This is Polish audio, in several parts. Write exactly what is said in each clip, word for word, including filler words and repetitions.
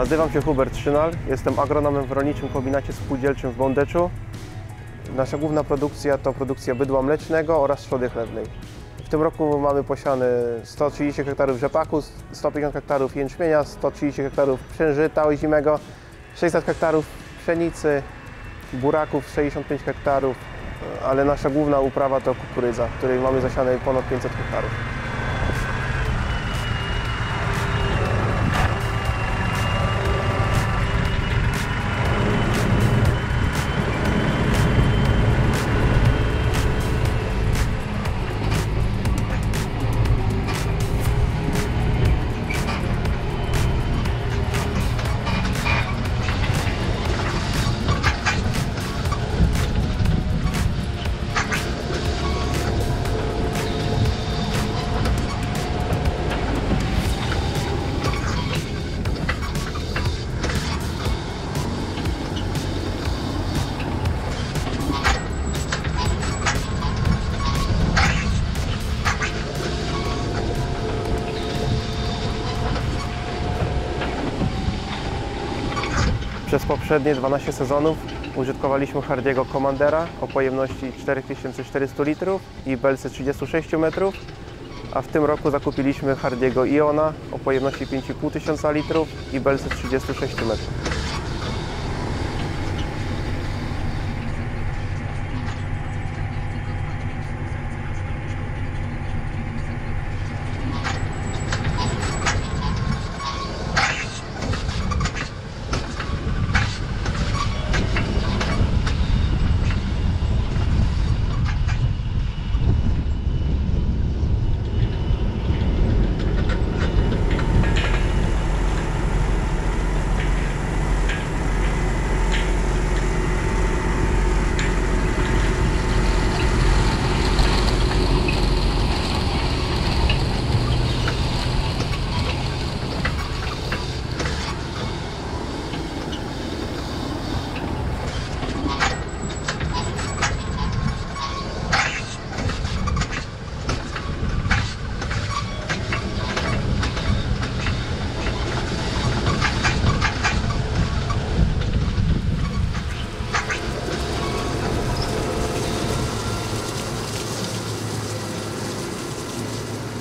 Nazywam się Hubert Szynal, jestem agronomem w rolniczym kombinacie spółdzielczym w Bądeczu. Nasza główna produkcja to produkcja bydła mlecznego oraz trzody chlewnej. W tym roku mamy posiane sto trzydzieści hektarów rzepaku, sto pięćdziesiąt hektarów jęczmienia, sto trzydzieści hektarów pszenżyta ozimego, sześćset hektarów pszenicy, buraków sześćdziesiąt pięć hektarów, ale nasza główna uprawa to kukurydza, w której mamy zasiane ponad pięćset hektarów. Przez poprzednie dwanaście sezonów użytkowaliśmy Hardiego Commandera o pojemności cztery tysiące czterysta litrów i belce trzydzieści sześć metrów, a w tym roku zakupiliśmy Hardiego Iona o pojemności pięć i pół tysiąca litrów i belce trzydzieści sześć metrów.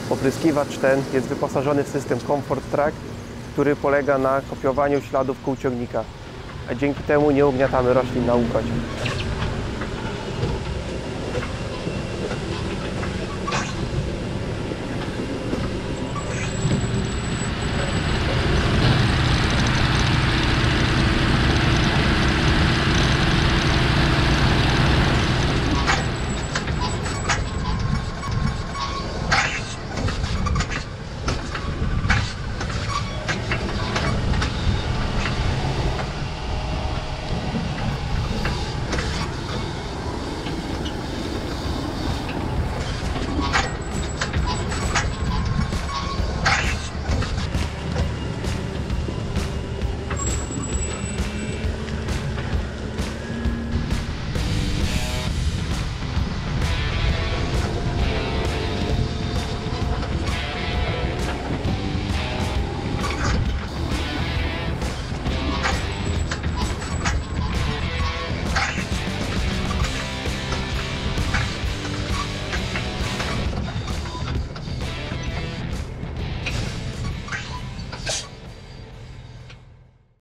Opryskiwacz ten jest wyposażony w system Comfort Track, który polega na kopiowaniu śladów kół ciągnika, a dzięki temu nie ugniatamy roślin na ukrocie.